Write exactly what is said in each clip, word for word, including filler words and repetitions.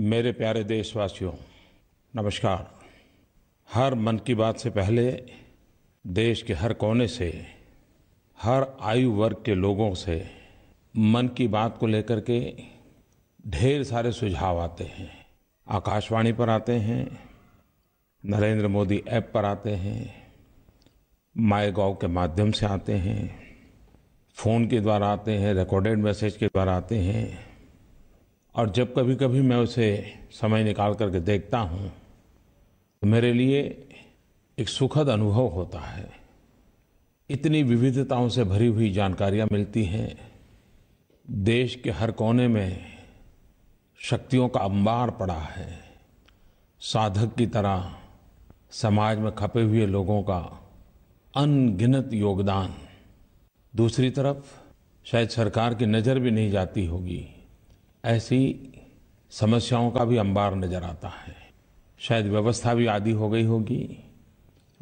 मेरे प्यारे देशवासियों, नमस्कार। हर मन की बात से पहले देश के हर कोने से, हर आयु वर्ग के लोगों से मन की बात को लेकर के ढेर सारे सुझाव आते हैं। आकाशवाणी पर आते हैं, नरेंद्र मोदी ऐप पर आते हैं, माय गांव के माध्यम से आते हैं, फ़ोन के द्वारा आते हैं, रिकॉर्डेड मैसेज के द्वारा आते हैं। और जब कभी कभी मैं उसे समय निकाल करके देखता हूँ तो मेरे लिए एक सुखद अनुभव होता है। इतनी विविधताओं से भरी हुई जानकारियाँ मिलती हैं। देश के हर कोने में शक्तियों का अंबार पड़ा है। साधक की तरह समाज में खपे हुए लोगों का अनगिनत योगदान। दूसरी तरफ शायद सरकार की नज़र भी नहीं जाती होगी, ऐसी समस्याओं का भी अंबार नज़र आता है। शायद व्यवस्था भी आदी हो गई होगी,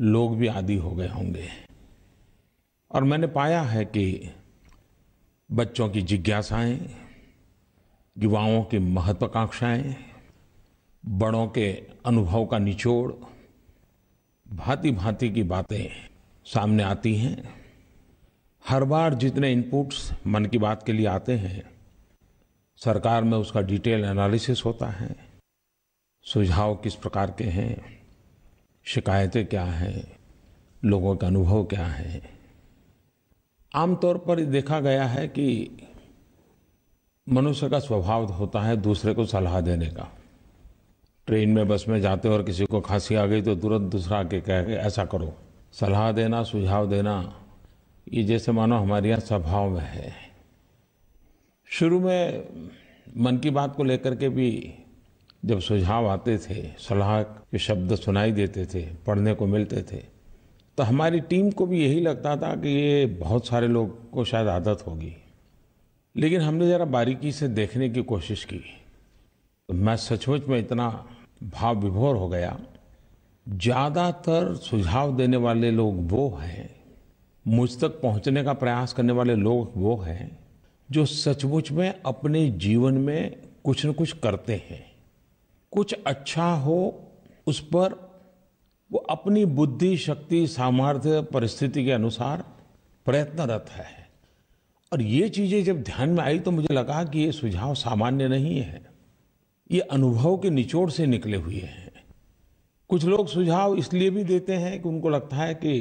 लोग भी आदी हो गए होंगे। और मैंने पाया है कि बच्चों की जिज्ञासाएं, युवाओं की महत्वाकांक्षाएं, बड़ों के अनुभव का निचोड़, भांति भांति की बातें सामने आती हैं। हर बार जितने इनपुट्स मन की बात के लिए आते हैं, सरकार में उसका डिटेल एनालिसिस होता है। सुझाव किस प्रकार के हैं, शिकायतें क्या हैं, लोगों का अनुभव क्या है। आमतौर पर देखा गया है कि मनुष्य का स्वभाव होता है दूसरे को सलाह देने का। ट्रेन में, बस में जाते और किसी को खांसी आ गई तो तुरंत दूसरा आके कहे ऐसा करो। सलाह देना, सुझाव देना, ये जैसे मानो हमारे यहाँ स्वभाव में है। शुरू में मन की बात को लेकर के भी जब सुझाव आते थे, सलाह के शब्द सुनाई देते थे, पढ़ने को मिलते थे, तो हमारी टीम को भी यही लगता था कि ये बहुत सारे लोग को शायद आदत होगी। लेकिन हमने ज़रा बारीकी से देखने की कोशिश की तो मैं सचमुच में इतना भाव विभोर हो गया। ज़्यादातर सुझाव देने वाले लोग वो हैं, मुझ तक पहुँचने का प्रयास करने वाले लोग वो हैं जो सचमुच में अपने जीवन में कुछ न कुछ करते हैं। कुछ अच्छा हो उस पर वो अपनी बुद्धि, शक्ति, सामर्थ्य, परिस्थिति के अनुसार प्रयत्नरत है। और ये चीज़ें जब ध्यान में आई तो मुझे लगा कि ये सुझाव सामान्य नहीं है, ये अनुभव के निचोड़ से निकले हुए हैं। कुछ लोग सुझाव इसलिए भी देते हैं कि उनको लगता है कि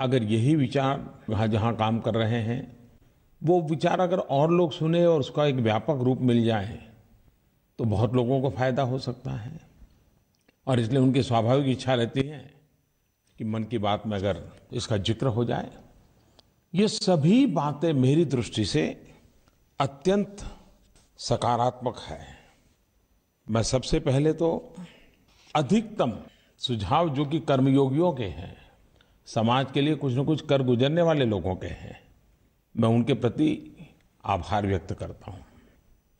अगर यही विचार वहाँ जहाँ काम कर रहे हैं, वो विचार अगर और लोग सुने और उसका एक व्यापक रूप मिल जाए तो बहुत लोगों को फायदा हो सकता है। और इसलिए उनकी स्वाभाविक इच्छा रहती है कि मन की बात में अगर इसका जिक्र हो जाए। ये सभी बातें मेरी दृष्टि से अत्यंत सकारात्मक है। मैं सबसे पहले तो अधिकतम सुझाव जो कि कर्मयोगियों के हैं, समाज के लिए कुछ न कुछ कर गुजरने वाले लोगों के हैं, मैं उनके प्रति आभार व्यक्त करता हूँ।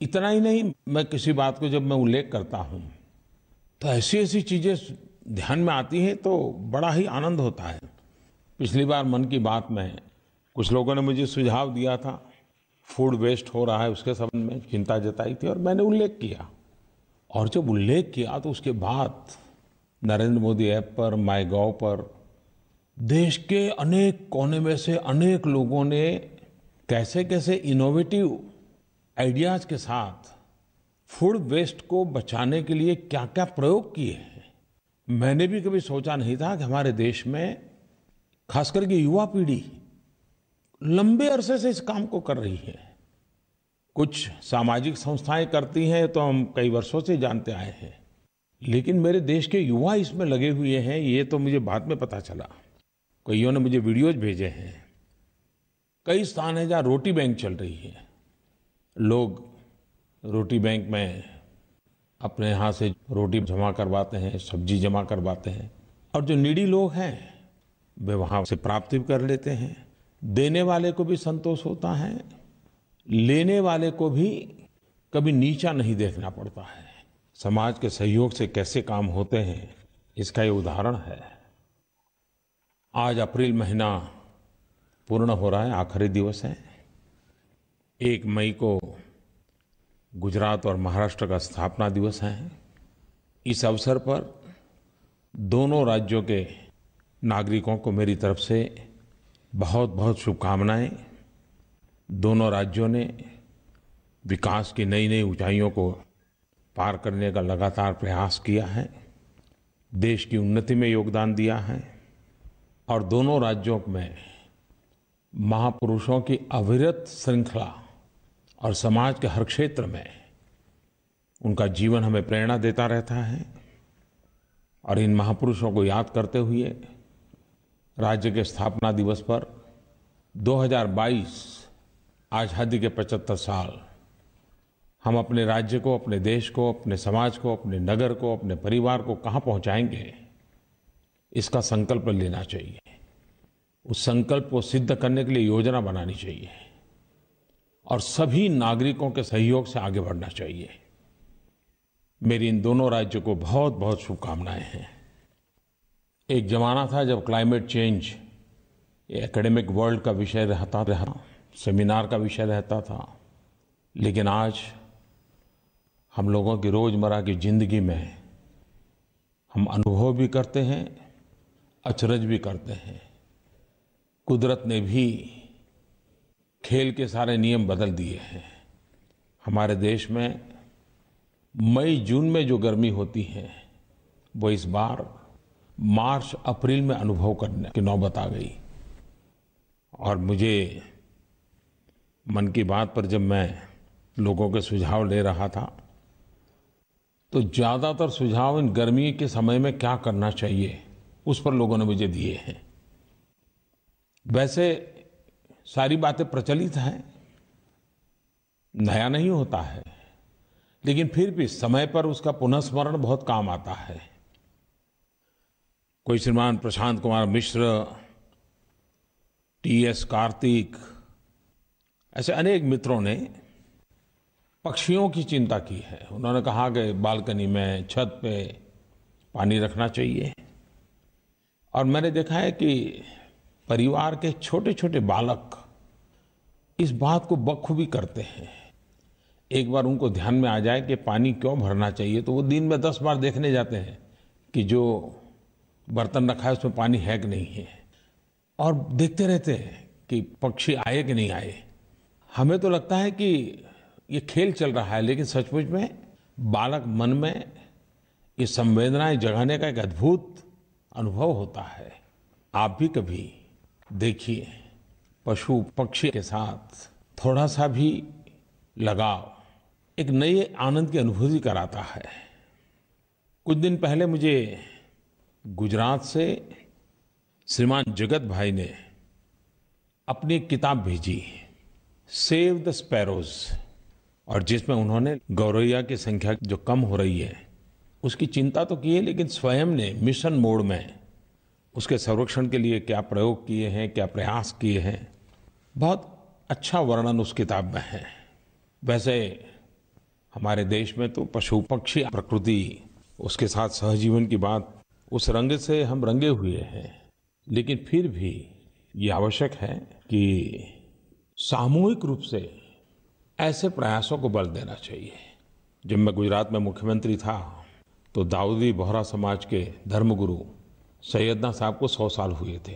इतना ही नहीं, मैं किसी बात को जब मैं उल्लेख करता हूँ तो ऐसी ऐसी चीज़ें ध्यान में आती हैं तो बड़ा ही आनंद होता है। पिछली बार मन की बात में कुछ लोगों ने मुझे सुझाव दिया था, फूड वेस्ट हो रहा है, उसके संबंध में चिंता जताई थी और मैंने उल्लेख किया। और जब उल्लेख किया तो उसके बाद नरेंद्र मोदी ऐप पर, माय गांव पर देश के अनेक कोने में से अनेक लोगों ने कैसे कैसे इनोवेटिव आइडियाज़ के साथ फूड वेस्ट को बचाने के लिए क्या क्या प्रयोग किए हैं। मैंने भी कभी सोचा नहीं था कि हमारे देश में खास करके युवा पीढ़ी लंबे अरसे से इस काम को कर रही है। कुछ सामाजिक संस्थाएं करती हैं तो हम कई वर्षों से जानते आए हैं, लेकिन मेरे देश के युवा इसमें लगे हुए हैं ये तो मुझे बाद में पता चला। कईयों ने मुझे वीडियोज भेजे हैं। कई स्थान हैं जहाँ रोटी बैंक चल रही है। लोग रोटी बैंक में अपने यहाँ से रोटी जमा करवाते हैं, सब्जी जमा करवाते हैं और जो नीडी लोग हैं वे वहाँ से प्राप्त भी कर लेते हैं। देने वाले को भी संतोष होता है, लेने वाले को भी कभी नीचा नहीं देखना पड़ता है। समाज के सहयोग से कैसे काम होते हैं इसका ये उदाहरण है। आज अप्रैल महीना पूर्ण हो रहा है, आखिरी दिवस है। एक मई को गुजरात और महाराष्ट्र का स्थापना दिवस है। इस अवसर पर दोनों राज्यों के नागरिकों को मेरी तरफ से बहुत बहुत शुभकामनाएं। दोनों राज्यों ने विकास की नई नई ऊंचाइयों को पार करने का लगातार प्रयास किया है, देश की उन्नति में योगदान दिया है और दोनों राज्यों में महापुरुषों की अविरत श्रृंखला और समाज के हर क्षेत्र में उनका जीवन हमें प्रेरणा देता रहता है। और इन महापुरुषों को याद करते हुए राज्य के स्थापना दिवस पर दो हज़ार बाईस आज़ादी के पचहत्तर साल हम अपने राज्य को, अपने देश को, अपने समाज को, अपने नगर को, अपने परिवार को कहाँ पहुँचाएंगे, इसका संकल्प लेना चाहिए। उस संकल्प को सिद्ध करने के लिए योजना बनानी चाहिए और सभी नागरिकों के सहयोग से आगे बढ़ना चाहिए। मेरी इन दोनों राज्यों को बहुत बहुत शुभकामनाएं हैं। एक ज़माना था जब क्लाइमेट चेंज एकेडमिक वर्ल्ड का विषय रहता था, सेमिनार का विषय रहता था, लेकिन आज हम लोगों की रोज़मर्रा की ज़िंदगी में हम अनुभव भी करते हैं, अचरज भी करते हैं। कुदरत ने भी खेल के सारे नियम बदल दिए हैं। हमारे देश में मई जून में जो गर्मी होती है वो इस बार मार्च अप्रैल में अनुभव करने की नौबत आ गई। और मुझे मन की बात पर जब मैं लोगों के सुझाव ले रहा था तो ज़्यादातर सुझाव इन गर्मी के समय में क्या करना चाहिए उस पर लोगों ने मुझे दिए हैं। वैसे सारी बातें प्रचलित हैं, नया नहीं होता है, लेकिन फिर भी समय पर उसका पुनस्मरण बहुत काम आता है। कोई श्रीमान प्रशांत कुमार मिश्र, टीएस कार्तिक, ऐसे अनेक मित्रों ने पक्षियों की चिंता की है। उन्होंने कहा कि बालकनी में, छत पे पानी रखना चाहिए। और मैंने देखा है कि परिवार के छोटे छोटे बालक इस बात को बखूबी करते हैं। एक बार उनको ध्यान में आ जाए कि पानी क्यों भरना चाहिए तो वो दिन में दस बार देखने जाते हैं कि जो बर्तन रखा है उसमें पानी है कि नहीं है, और देखते रहते हैं कि पक्षी आए कि नहीं आए। हमें तो लगता है कि ये खेल चल रहा है, लेकिन सचमुच में बालक मन में ये संवेदनाएं जगाने का एक अद्भुत अनुभव होता है। आप भी कभी देखिए, पशु पक्षी के साथ थोड़ा सा भी लगाव एक नए आनंद की अनुभूति कराता है। कुछ दिन पहले मुझे गुजरात से श्रीमान जगत भाई ने अपनी एक किताब भेजी, सेव द स्पैरोज, और जिसमें उन्होंने गौरैया की संख्या जो कम हो रही है उसकी चिंता तो की है, लेकिन स्वयं ने मिशन मोड में उसके संरक्षण के लिए क्या प्रयोग किए हैं, क्या प्रयास किए हैं, बहुत अच्छा वर्णन उस किताब में है। वैसे हमारे देश में तो पशु पक्षी, प्रकृति, उसके साथ सहजीवन की बात, उस रंग से हम रंगे हुए हैं, लेकिन फिर भी ये आवश्यक है कि सामूहिक रूप से ऐसे प्रयासों को बल देना चाहिए। जब मैं गुजरात में मुख्यमंत्री था तो दाऊदी बोहरा समाज के धर्मगुरु सैयदना साहब को सौ साल हुए थे।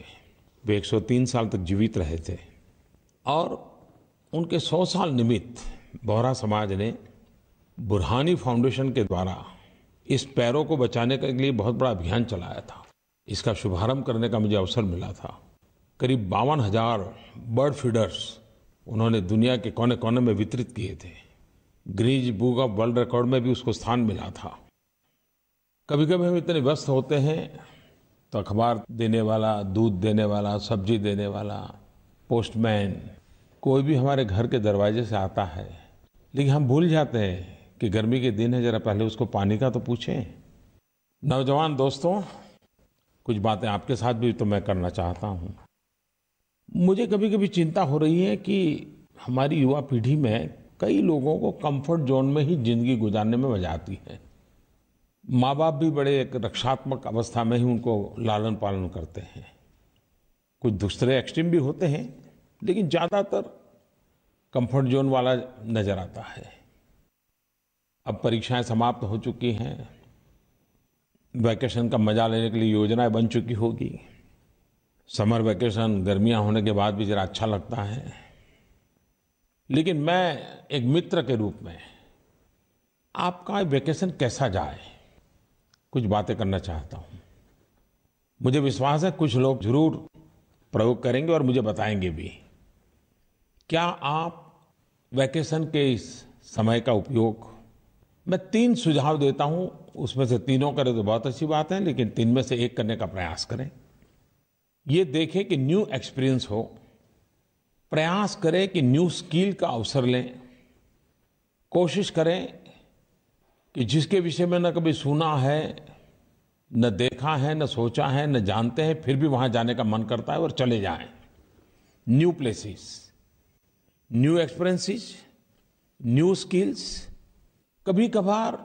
वे एक सौ तीन साल तक जीवित रहे थे और उनके सौ साल निमित्त बोहरा समाज ने बुरहानी फाउंडेशन के द्वारा इस पैरों को बचाने के लिए बहुत बड़ा अभियान चलाया था। इसका शुभारंभ करने का मुझे अवसर मिला था। करीब बावन हजार बर्ड फीडर्स उन्होंने दुनिया के कोने कोने में वितरित किए थे। Guinness book of world record में भी उसको स्थान मिला था। कभी कभी हम इतने व्यस्त होते हैं तो अखबार देने वाला, दूध देने वाला, सब्जी देने वाला, पोस्टमैन, कोई भी हमारे घर के दरवाजे से आता है, लेकिन हम भूल जाते हैं कि गर्मी के दिन है, जरा पहले उसको पानी का तो पूछें। नौजवान दोस्तों, कुछ बातें आपके साथ भी तो मैं करना चाहता हूँ। मुझे कभी कभी चिंता हो रही है कि हमारी युवा पीढ़ी में कई लोगों को कंफर्ट जोन में ही जिंदगी गुजारने में मजा आती है। माँ बाप भी बड़े एक रक्षात्मक अवस्था में ही उनको लालन पालन करते हैं। कुछ दूसरे एक्सट्रीम भी होते हैं, लेकिन ज़्यादातर कंफर्ट जोन वाला नज़र आता है। अब परीक्षाएं समाप्त हो चुकी हैं, वैकेशन का मजा लेने के लिए योजनाएं बन चुकी होगी। समर वैकेशन गर्मियां होने के बाद भी ज़रा अच्छा लगता है। लेकिन मैं एक मित्र के रूप में आपका वैकेशन कैसा जाए, कुछ बातें करना चाहता हूँ। मुझे विश्वास है कुछ लोग जरूर प्रयोग करेंगे और मुझे बताएंगे भी। क्या आप वैकेशन के इस समय का उपयोग, मैं तीन सुझाव देता हूँ, उसमें से तीनों करें तो बहुत अच्छी बात है, लेकिन तीन में से एक करने का प्रयास करें। ये देखें कि न्यू एक्सपीरियंस हो, प्रयास करें कि न्यू स्किल का अवसर लें, कोशिश करें कि जिसके विषय में न कभी सुना है, न देखा है, न सोचा है, न जानते हैं, फिर भी वहाँ जाने का मन करता है और चले जाएं। New places, new experiences, new skills. कभी कभार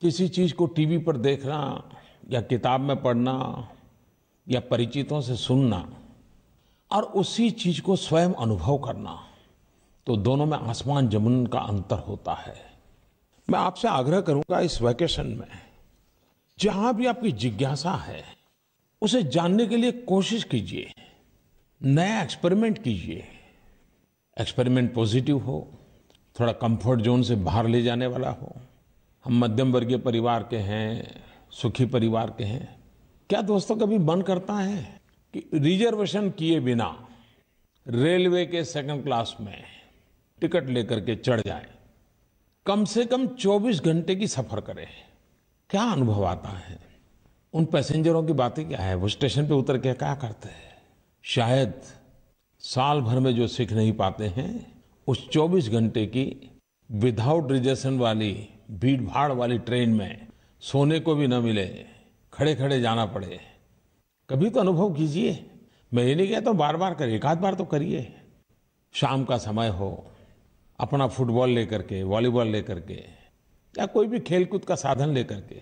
किसी चीज़ को टीवी पर देखना या किताब में पढ़ना या परिचितों से सुनना और उसी चीज़ को स्वयं अनुभव करना, तो दोनों में आसमान जमीन का अंतर होता है। मैं आपसे आग्रह करूंगा इस वैकेशन में जहाँ भी आपकी जिज्ञासा है उसे जानने के लिए कोशिश कीजिए, नया एक्सपेरिमेंट कीजिए। एक्सपेरिमेंट पॉजिटिव हो, थोड़ा कंफर्ट जोन से बाहर ले जाने वाला हो। हम मध्यम वर्गीय परिवार के हैं, सुखी परिवार के हैं। क्या दोस्तों कभी मन करता है कि रिजर्वेशन किए बिना रेलवे के सेकंड क्लास में टिकट लेकर के चढ़ जाएं, कम से कम चौबीस घंटे की सफ़र करें। क्या अनुभव आता है, उन पैसेंजरों की बातें क्या है, वो स्टेशन पे उतर के क्या करते हैं। शायद साल भर में जो सीख नहीं पाते हैं उस चौबीस घंटे की विदाउट रिजर्वेशन वाली भीड़ भाड़ वाली ट्रेन में सोने को भी न मिले, खड़े खड़े जाना पड़े। कभी तो अनुभव कीजिए। मैं ये नहीं कहता हूँ बार बार करिए, एक आध बार तो करिए। शाम का समय हो, अपना फुटबॉल लेकर के, वॉलीबॉल लेकर के या कोई भी खेलकूद का साधन लेकर के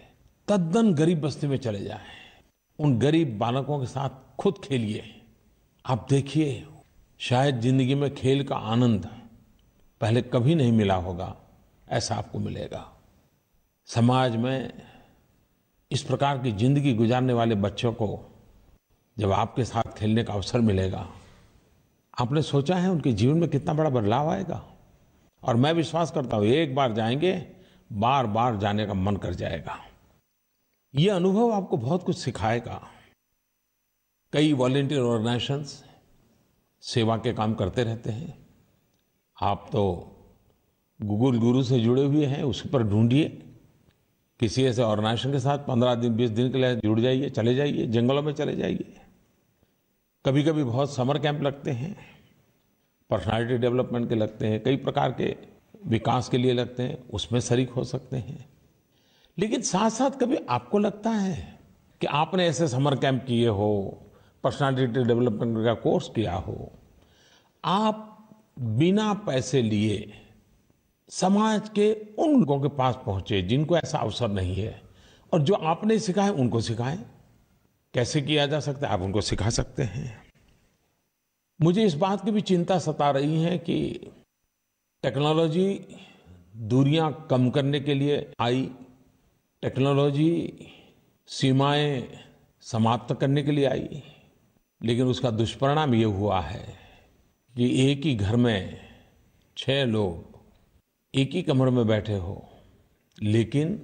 तद्दन गरीब बस्ती में चले जाएं, उन गरीब बालकों के साथ खुद खेलिए। आप देखिए शायद जिंदगी में खेल का आनंद पहले कभी नहीं मिला होगा, ऐसा आपको मिलेगा। समाज में इस प्रकार की जिंदगी गुजारने वाले बच्चों को जब आपके साथ खेलने का अवसर मिलेगा, आपने सोचा है उनके जीवन में कितना बड़ा बदलाव आएगा। और मैं विश्वास करता हूँ एक बार जाएंगे, बार बार जाने का मन कर जाएगा। ये अनुभव आपको बहुत कुछ सिखाएगा। कई वॉलेंटियर ऑर्गेनाइजेशंस सेवा के काम करते रहते हैं। आप तो गूगल गुरु से जुड़े हुए हैं, उस पर ढूंढिए किसी ऐसे ऑर्गेनाइजेशन के साथ पंद्रह दिन बीस दिन के लिए जुड़ जाइए, चले जाइए, जंगलों में चले जाइए। कभी कभी बहुत समर कैंप लगते हैं, पर्सनालिटी डेवलपमेंट के लगते हैं, कई प्रकार के विकास के लिए लगते हैं, उसमें शरीक हो सकते हैं। लेकिन साथ साथ कभी आपको लगता है कि आपने ऐसे समर कैंप किए हो, पर्सनालिटी डेवलपमेंट का कोर्स किया हो, आप बिना पैसे लिए समाज के उन लोगों के पास पहुँचे जिनको ऐसा अवसर नहीं है, और जो आपने सिखाया उनको सिखाएं। कैसे किया जा सकता है आप उनको सिखा सकते हैं। मुझे इस बात की भी चिंता सता रही है कि टेक्नोलॉजी दूरियां कम करने के लिए आई, टेक्नोलॉजी सीमाएं समाप्त करने के लिए आई, लेकिन उसका दुष्परिणाम ये हुआ है कि एक ही घर में छह लोग एक ही कमरे में बैठे हो, लेकिन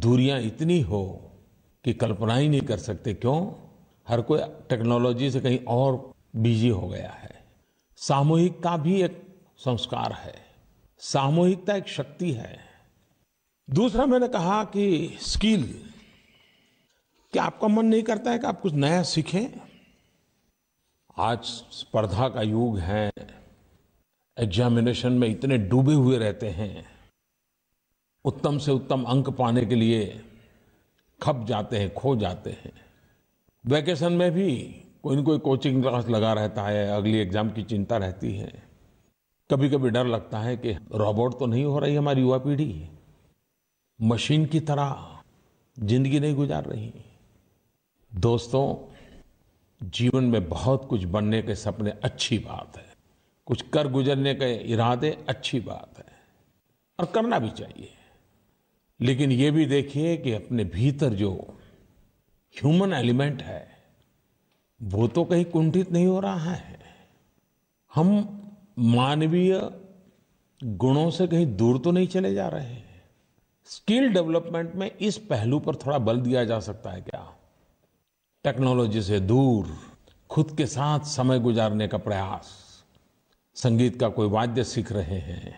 दूरियां इतनी हो कि कल्पना ही नहीं कर सकते। क्यों? हर कोई टेक्नोलॉजी से कहीं और बिजी हो गया है। सामूहिकता भी एक संस्कार है, सामूहिकता एक शक्ति है। दूसरा मैंने कहा कि स्किल, क्या आपका मन नहीं करता है कि आप कुछ नया सीखें? आज स्पर्धा का युग है, एग्जामिनेशन में इतने डूबे हुए रहते हैं, उत्तम से उत्तम अंक पाने के लिए खप जाते हैं, खो जाते हैं। वैकेशन में भी कोई न कोई कोचिंग क्लास लगा रहता है, अगली एग्जाम की चिंता रहती है। कभी कभी डर लगता है कि रोबोट तो नहीं हो रही हमारी युवा पीढ़ी, मशीन की तरह जिंदगी नहीं गुजार रही। दोस्तों, जीवन में बहुत कुछ बनने के सपने अच्छी बात है, कुछ कर गुजरने के इरादे अच्छी बात है, और करना भी चाहिए, लेकिन ये भी देखिए कि अपने भीतर जो ह्यूमन एलिमेंट है वो तो कहीं कुंठित नहीं हो रहा है। हम मानवीय गुणों से कहीं दूर तो नहीं चले जा रहे हैं। स्किल डेवलपमेंट में इस पहलू पर थोड़ा बल दिया जा सकता है क्या? टेक्नोलॉजी से दूर खुद के साथ समय गुजारने का प्रयास, संगीत का कोई वाद्य सीख रहे हैं,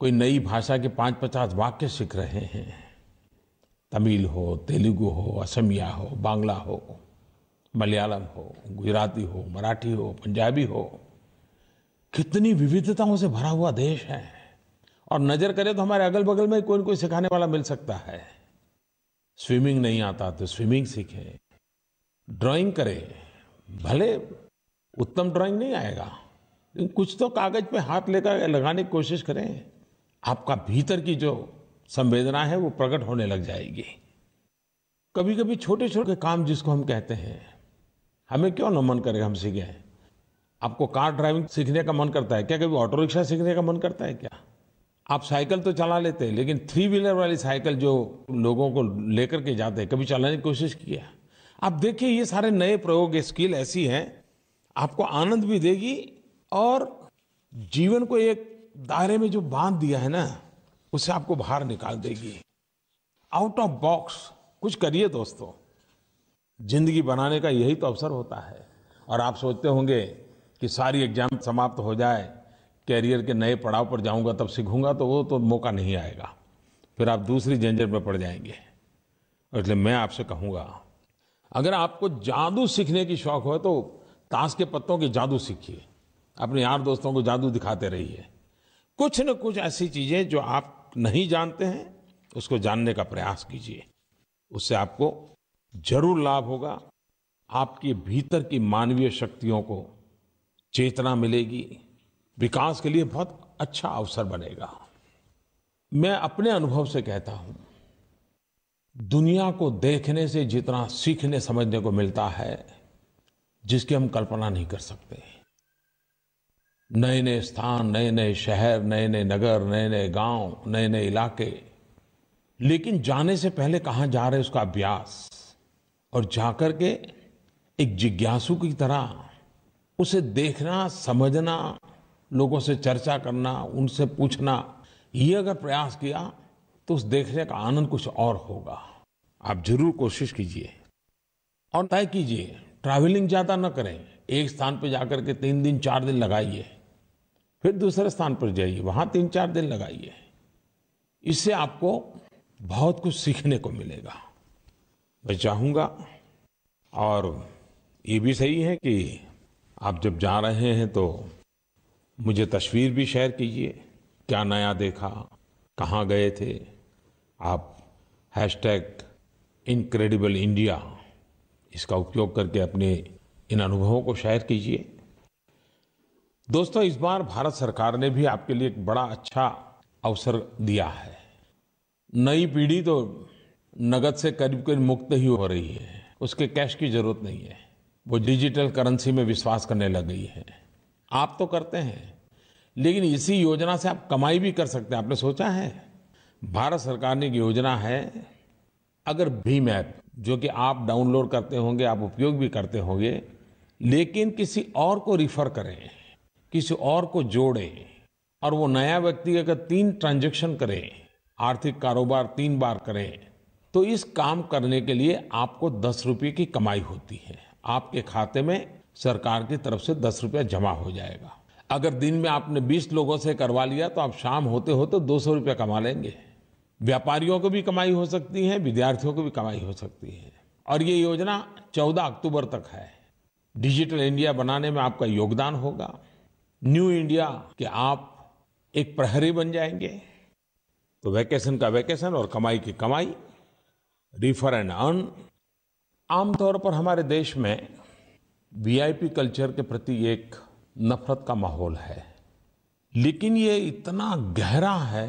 कोई नई भाषा के पाँच पचास वाक्य सीख रहे हैं, तमिल हो, तेलुगु हो, असमिया हो, बांग्ला हो, मलयालम हो, गुजराती हो, मराठी हो, पंजाबी हो, कितनी विविधताओं से भरा हुआ देश है। और नज़र करें तो हमारे अगल बगल में कोई कोई सिखाने वाला मिल सकता है। स्विमिंग नहीं आता तो स्विमिंग सीखें, ड्राइंग करें, भले उत्तम ड्राइंग नहीं आएगा, कुछ तो कागज पे हाथ लेकर लगाने की कोशिश करें, आपका भीतर की जो संवेदना है वो प्रकट होने लग जाएगी। कभी कभी छोटे छोटे काम जिसको हम कहते हैं, हमें क्यों न मन करेगा हम सीखें। आपको कार ड्राइविंग सीखने का मन करता है क्या? कभी ऑटो रिक्शा सीखने का मन करता है क्या? आप साइकिल तो चला लेते हैं, लेकिन थ्री व्हीलर वाली साइकिल जो लोगों को लेकर के जाते हैं, कभी चलाने की कोशिश की है? आप देखिए, ये सारे नए प्रयोग, ये स्किल ऐसी हैं, आपको आनंद भी देगी और जीवन को एक दायरे में जो बांध दिया है ना, उससे आपको बाहर निकाल देगी। आउट ऑफ बॉक्स कुछ करिए दोस्तों, जिंदगी बनाने का यही तो अवसर होता है। और आप सोचते होंगे कि सारी एग्जाम समाप्त हो जाए, कैरियर के नए पड़ाव पर जाऊंगा तब सीखूंगा, तो वो तो मौका नहीं आएगा, फिर आप दूसरी झंझट में पड़ जाएंगे। इसलिए मैं आपसे कहूँगा, अगर आपको जादू सीखने की शौक़ हो तो ताश के पत्तों के जादू सीखिए, अपने यार दोस्तों को जादू दिखाते रहिए, कुछ न कुछ ऐसी चीज़ें जो आप नहीं जानते हैं उसको जानने का प्रयास कीजिए, उससे आपको जरूर लाभ होगा। आपके भीतर की मानवीय शक्तियों को चेतना मिलेगी, विकास के लिए बहुत अच्छा अवसर बनेगा। मैं अपने अनुभव से कहता हूँ, दुनिया को देखने से जितना सीखने समझने को मिलता है जिसकी हम कल्पना नहीं कर सकते। नए नए स्थान, नए नए शहर, नए नए नगर, नए नए गांव, नए नए इलाके, लेकिन जाने से पहले कहाँ जा रहे उसका अभ्यास, और जाकर के एक जिज्ञासु की तरह उसे देखना, समझना, लोगों से चर्चा करना, उनसे पूछना, ये अगर प्रयास किया तो उस देखने का आनंद कुछ और होगा। आप जरूर कोशिश कीजिए और तय कीजिए, ट्रैवलिंग ज़्यादा न करें, एक स्थान पर जाकर के तीन दिन चार दिन लगाइए, फिर दूसरे स्थान पर जाइए, वहाँ तीन चार दिन लगाइए। इससे आपको बहुत कुछ सीखने को मिलेगा। मैं चाहूँगा, और ये भी सही है कि आप जब जा रहे हैं तो मुझे तस्वीर भी शेयर कीजिए, क्या नया देखा, कहाँ गए थे। आप हैशटैग इनक्रेडिबल इंडिया इसका उपयोग करके अपने इन अनुभवों को शेयर कीजिए। दोस्तों, इस बार भारत सरकार ने भी आपके लिए एक बड़ा अच्छा अवसर दिया है। नई पीढ़ी तो नकद से करीब करीब मुक्त ही हो रही है, उसके कैश की जरूरत नहीं है, वो डिजिटल करेंसी में विश्वास करने लग गई है। आप तो करते हैं, लेकिन इसी योजना से आप कमाई भी कर सकते हैं, आपने सोचा है? भारत सरकार ने एक योजना है, अगर भीम ऐप जो कि आप डाउनलोड करते होंगे, आप उपयोग भी करते होंगे, लेकिन किसी और को रिफ़र करें, किसी और को जोड़ें, और वो नया व्यक्ति अगर तीन ट्रांजैक्शन करे, आर्थिक कारोबार तीन बार करें, तो इस काम करने के लिए आपको दस रुपये की कमाई होती है। आपके खाते में सरकार की तरफ से दस रुपया जमा हो जाएगा। अगर दिन में आपने बीस लोगों से करवा लिया तो आप शाम होते होते दो सौ रुपया कमा लेंगे। व्यापारियों को भी कमाई हो सकती है, विद्यार्थियों को भी कमाई हो सकती है। और ये योजना चौदह अक्टूबर तक है। डिजिटल इंडिया बनाने में आपका योगदान होगा, न्यू इंडिया के आप एक प्रहरी बन जाएंगे। तो वैकेशन का वैकेशन और कमाई की कमाई, रिफर एंड अर्न। आमतौर पर हमारे देश में वीआईपी कल्चर के प्रति एक नफरत का माहौल है, लेकिन ये इतना गहरा है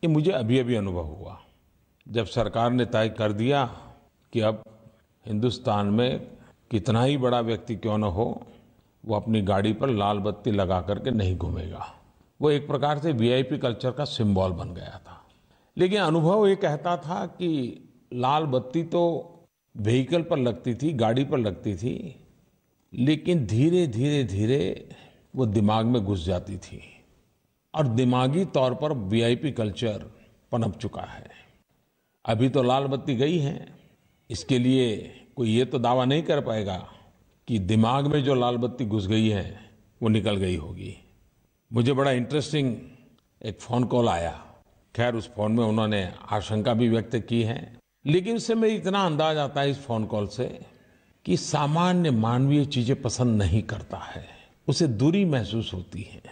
कि मुझे अभी अभी अनुभव हुआ, जब सरकार ने तय कर दिया कि अब हिंदुस्तान में कितना ही बड़ा व्यक्ति क्यों न हो, वो अपनी गाड़ी पर लाल बत्ती लगा करके नहीं घूमेगा। वो एक प्रकार से वीआईपी कल्चर का सिंबल बन गया था। लेकिन अनुभव ये कहता था कि लाल बत्ती तो व्हीकल पर लगती थी, गाड़ी पर लगती थी, लेकिन धीरे धीरे धीरे वो दिमाग में घुस जाती थी और दिमागी तौर पर वीआईपी कल्चर पनप चुका है। अभी तो लाल बत्ती गई है, इसके लिए कोई ये तो दावा नहीं कर पाएगा कि दिमाग में जो लाल बत्ती घुस गई है वो निकल गई होगी। मुझे बड़ा इंटरेस्टिंग एक फ़ोन कॉल आया। खैर, उस फ़ोन में उन्होंने आशंका भी व्यक्त की है, लेकिन उससे मैं इतना अंदाज आता है इस फ़ोन कॉल से कि सामान्य मानवीय चीज़ें पसंद नहीं करता है, उसे दूरी महसूस होती है।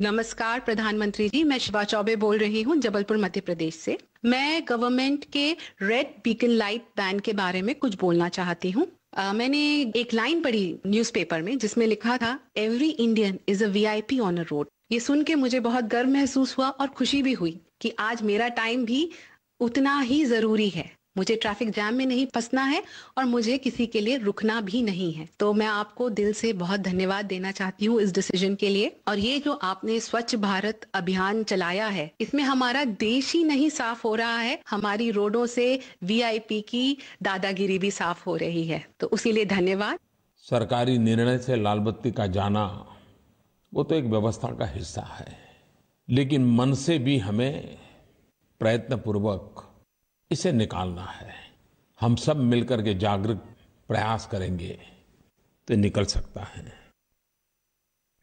नमस्कार प्रधानमंत्री जी, मैं शिवा चौबे बोल रही हूँ जबलपुर मध्य प्रदेश से। मैं गवर्नमेंट के रेड बीकन लाइट बैन के बारे में कुछ बोलना चाहती हूँ। Uh, मैंने एक लाइन पढ़ी न्यूज़पेपर में जिसमें लिखा था every Indian is a VIP on a road. ये सुन के मुझे बहुत गर्व महसूस हुआ और खुशी भी हुई कि आज मेरा टाइम भी उतना ही जरूरी है। मुझे ट्रैफिक जाम में नहीं फंसना है और मुझे किसी के लिए रुकना भी नहीं है। तो मैं आपको दिल से बहुत धन्यवाद देना चाहती हूँ इस डिसीजन के लिए। और ये जो आपने स्वच्छ भारत अभियान चलाया है, इसमें हमारा देश ही नहीं साफ हो रहा है, हमारी रोडों से वीआईपी की दादागिरी भी साफ हो रही है। तो उसी लिए धन्यवाद। सरकारी निर्णय से लाल बत्ती का जाना वो तो एक व्यवस्था का हिस्सा है, लेकिन मन से भी हमें प्रयत्नपूर्वक इसे निकालना है। हम सब मिलकर के जागरूक प्रयास करेंगे तो निकल सकता है।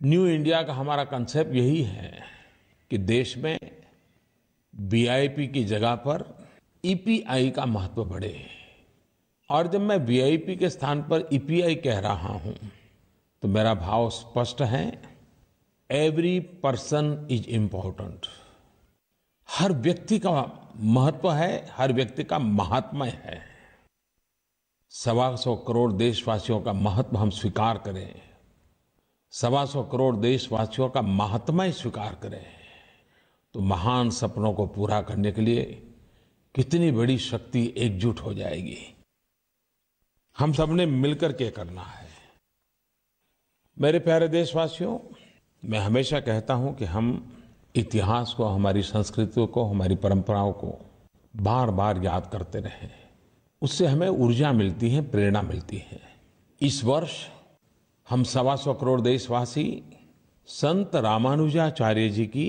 न्यू इंडिया का हमारा कंसेप्ट यही है कि देश में वीआईपी की जगह पर ईपीआई का महत्व बढ़े। और जब मैं वीआईपी के स्थान पर ईपीआई कह रहा हूँ तो मेरा भाव स्पष्ट है, एवरी पर्सन इज इम्पोर्टेंट। हर व्यक्ति का महत्व है, हर व्यक्ति का महात्म्य है। सवा सौ करोड़ देशवासियों का महत्व हम स्वीकार करें, सवा सौ करोड़ देशवासियों का महात्म्य स्वीकार करें, तो महान सपनों को पूरा करने के लिए कितनी बड़ी शक्ति एकजुट हो जाएगी। हम सबने मिलकर के करना है। मेरे प्यारे देशवासियों, मैं हमेशा कहता हूं कि हम इतिहास को, हमारी संस्कृतियों को, हमारी परंपराओं को बार बार याद करते रहें। उससे हमें ऊर्जा मिलती है, प्रेरणा मिलती है। इस वर्ष हम सवा सौ करोड़ देशवासी संत रामानुजाचार्य जी की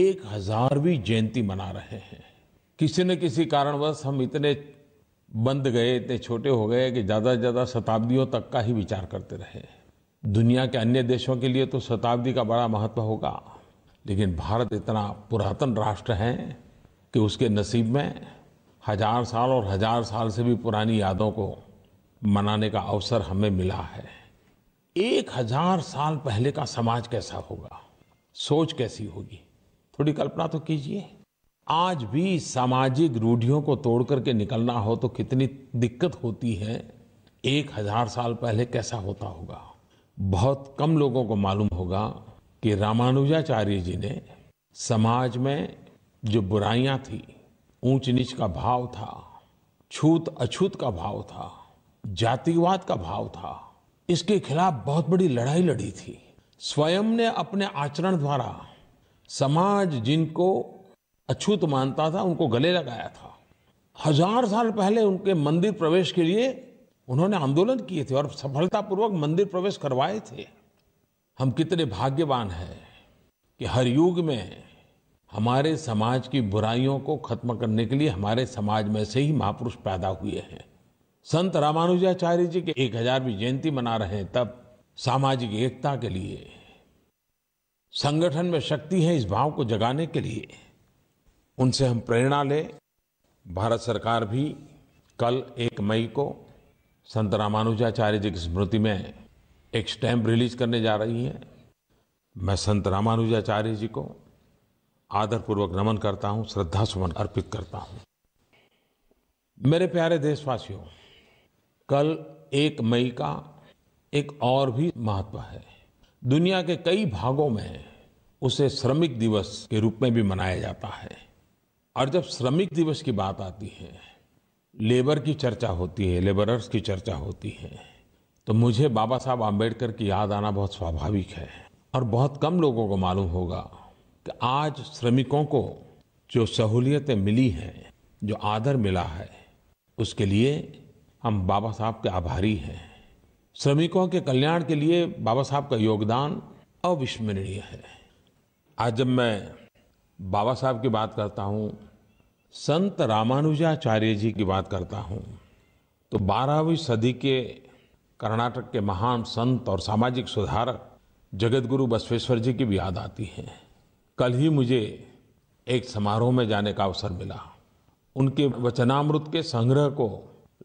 एक हज़ारवीं जयंती मना रहे हैं। किसी न किसी कारणवश हम इतने बंद गए, इतने छोटे हो गए कि ज़्यादा से ज़्यादा शताब्दियों तक का ही विचार करते रहे। दुनिया के अन्य देशों के लिए तो शताब्दी का बड़ा महत्व होगा, लेकिन भारत इतना पुरातन राष्ट्र है कि उसके नसीब में हजार साल और हजार साल से भी पुरानी यादों को मनाने का अवसर हमें मिला है। एक हजार साल पहले का समाज कैसा होगा, सोच कैसी होगी, थोड़ी कल्पना तो कीजिए। आज भी सामाजिक रूढ़ियों को तोड़ करके निकलना हो तो कितनी दिक्कत होती है, एक हजार साल पहले कैसा होता होगा। बहुत कम लोगों को मालूम होगा कि रामानुजाचार्य जी ने समाज में जो बुराइयां थी, ऊंच नीच का भाव था, छूत अछूत का भाव था, जातिवाद का भाव था, इसके खिलाफ बहुत बड़ी लड़ाई लड़ी थी। स्वयं ने अपने आचरण द्वारा समाज जिनको अछूत मानता था उनको गले लगाया था। हजार साल पहले उनके मंदिर प्रवेश के लिए उन्होंने आंदोलन किए थे और सफलतापूर्वक मंदिर प्रवेश करवाए थे। हम कितने भाग्यवान हैं कि हर युग में हमारे समाज की बुराइयों को खत्म करने के लिए हमारे समाज में से ही महापुरुष पैदा हुए हैं। संत रामानुजाचार्य जी के एक हज़ारवीं जयंती मना रहे हैं, तब सामाजिक एकता के लिए, संगठन में शक्ति है इस भाव को जगाने के लिए उनसे हम प्रेरणा लें। भारत सरकार भी कल एक मई को संत रामानुजाचार्य जी की स्मृति में एक स्टैम्प रिलीज करने जा रही है। मैं संत रामानुजाचार्य जी को आदरपूर्वक नमन करता हूँ, श्रद्धा सुमन अर्पित करता हूँ। मेरे प्यारे देशवासियों, कल एक मई का एक और भी महत्व है। दुनिया के कई भागों में उसे श्रमिक दिवस के रूप में भी मनाया जाता है। और जब श्रमिक दिवस की बात आती है, लेबर की चर्चा होती है, लेबरर्स की चर्चा होती है, तो मुझे बाबा साहब आम्बेडकर की याद आना बहुत स्वाभाविक है। और बहुत कम लोगों को मालूम होगा कि आज श्रमिकों को जो सहूलियतें मिली हैं, जो आदर मिला है, उसके लिए हम बाबा साहब के आभारी हैं। श्रमिकों के कल्याण के लिए बाबा साहब का योगदान अविस्मरणीय है। आज जब मैं बाबा साहब की बात करता हूँ, संत रामानुजाचार्य जी की बात करता हूँ, तो बारहवीं सदी के कर्नाटक के महान संत और सामाजिक सुधारक जगत गुरु बसवेश्वर जी की भी याद आती है। कल ही मुझे एक समारोह में जाने का अवसर मिला। उनके वचनामृत के संग्रह को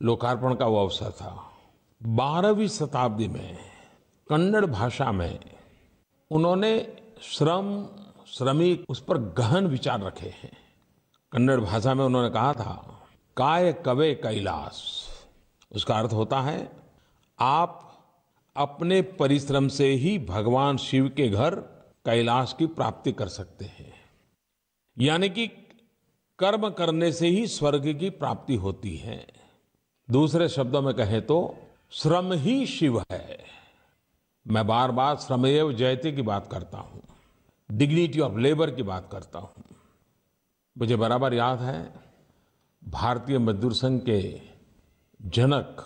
लोकार्पण का वो अवसर था। बारहवीं शताब्दी में कन्नड़ भाषा में उन्होंने श्रम, श्रमिक, उस पर गहन विचार रखे हैं। कन्नड़ भाषा में उन्होंने कहा था, काय कवे कैलास। उसका अर्थ होता है, आप अपने परिश्रम से ही भगवान शिव के घर कैलाश की प्राप्ति कर सकते हैं। यानी कि कर्म करने से ही स्वर्ग की प्राप्ति होती है। दूसरे शब्दों में कहें तो श्रम ही शिव है। मैं बार बार श्रमेव जयते की बात करता हूँ, डिग्निटी ऑफ लेबर की बात करता हूँ। मुझे बराबर याद है, भारतीय मजदूर संघ के जनक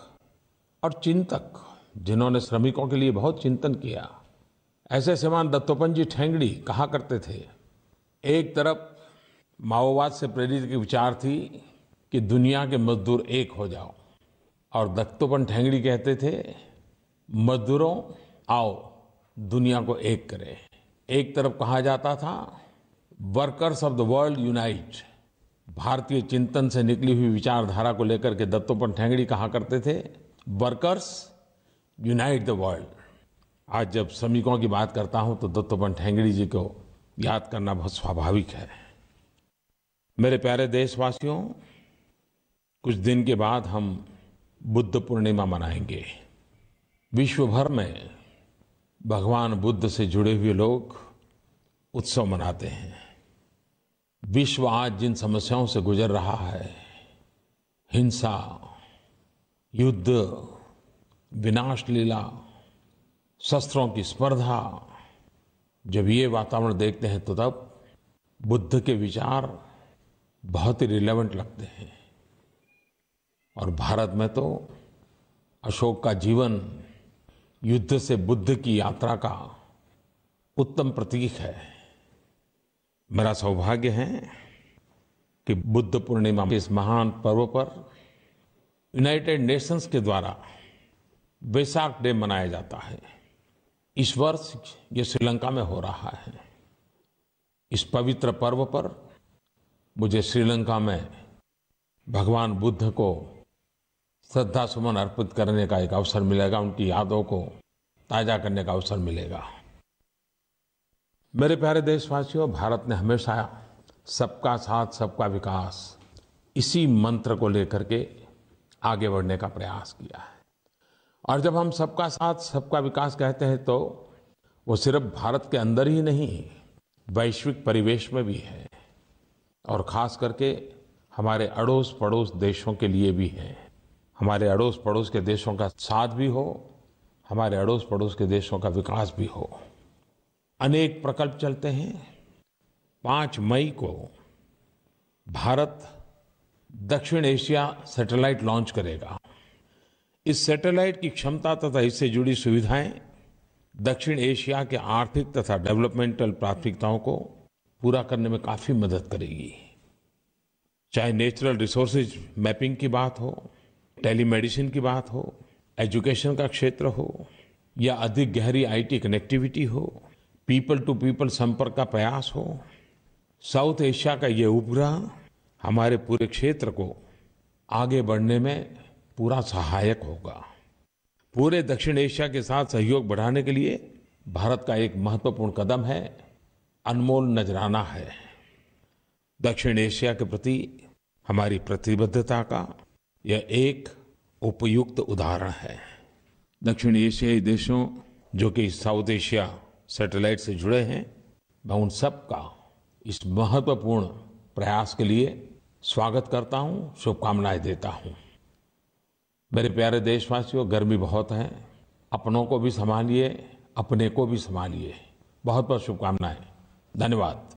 और चिंतक, जिन्होंने श्रमिकों के लिए बहुत चिंतन किया, ऐसे श्रीमान दत्तोपंत ठेंगड़ी कहा करते थे, एक तरफ माओवाद से प्रेरित की विचार थी कि दुनिया के मजदूर एक हो जाओ, और दत्तोपंत ठेंगड़ी कहते थे, मजदूरों आओ दुनिया को एक करें। एक तरफ कहा जाता था workers of the world unite. भारतीय चिंतन से निकली हुई विचारधारा को लेकर के दत्तोपंत ठेंगड़ी कहा करते थे, वर्कर्स यूनाइट द वर्ल्ड। आज जब श्रमिकों की बात करता हूं तो दत्तोपंत ठेंगड़ी जी को याद करना बहुत स्वाभाविक है। मेरे प्यारे देशवासियों, कुछ दिन के बाद हम बुद्ध पूर्णिमा मनाएंगे। विश्व भर में भगवान बुद्ध से जुड़े हुए लोग उत्सव मनाते हैं। विश्व आज जिन समस्याओं से गुजर रहा है, हिंसा, युद्ध, विनाश लीला, शस्त्रों की स्पर्धा, जब ये वातावरण देखते हैं तो तब बुद्ध के विचार बहुत ही रिलेवेंट लगते हैं। और भारत में तो अशोक का जीवन युद्ध से बुद्ध की यात्रा का उत्तम प्रतीक है। मेरा सौभाग्य है कि बुद्ध पूर्णिमा के इस महान पर्व पर यूनाइटेड नेशंस के द्वारा वैसाख डे मनाया जाता है। इस वर्ष ये श्रीलंका में हो रहा है। इस पवित्र पर्व पर मुझे श्रीलंका में भगवान बुद्ध को श्रद्धा सुमन अर्पित करने का एक अवसर मिलेगा, उनकी यादों को ताज़ा करने का अवसर मिलेगा। मेरे प्यारे देशवासियों, भारत ने हमेशा सबका साथ सबका विकास, इसी मंत्र को लेकर के आगे बढ़ने का प्रयास किया है। और जब हम सबका साथ सबका विकास कहते हैं तो वो सिर्फ भारत के अंदर ही नहीं, वैश्विक परिवेश में भी है, और ख़ास करके हमारे अड़ोस पड़ोस देशों के लिए भी है। हमारे अड़ोस पड़ोस के देशों का साथ भी हो, हमारे अड़ोस पड़ोस के देशों का विकास भी हो। अनेक प्रकल्प चलते हैं। पाँच मई को भारत दक्षिण एशिया सैटेलाइट लॉन्च करेगा। इस सैटेलाइट की क्षमता तथा इससे जुड़ी सुविधाएं दक्षिण एशिया के आर्थिक तथा डेवलपमेंटल प्राथमिकताओं को पूरा करने में काफ़ी मदद करेगी। चाहे नेचुरल रिसोर्सेज मैपिंग की बात हो, टेलीमेडिसिन की बात हो, एजुकेशन का क्षेत्र हो, या अधिक गहरी आईटी कनेक्टिविटी हो, पीपल टू पीपल संपर्क का प्रयास हो, साउथ एशिया का ये उपग्रह हमारे पूरे क्षेत्र को आगे बढ़ने में पूरा सहायक होगा। पूरे दक्षिण एशिया के साथ सहयोग बढ़ाने के लिए भारत का एक महत्वपूर्ण कदम है, अनमोल नजराना है। दक्षिण एशिया के प्रति हमारी प्रतिबद्धता का यह एक उपयुक्त उदाहरण है। दक्षिण एशियाई देशों जो कि साउथ एशिया सैटेलाइट से जुड़े हैं, मैं उन सब का इस महत्वपूर्ण प्रयास के लिए स्वागत करता हूँ, शुभकामनाएं देता हूँ। मेरे प्यारे देशवासियों, गर्मी बहुत है। अपनों को भी संभालिए, अपने को भी संभालिए। बहुत बहुत शुभकामनाएं। धन्यवाद।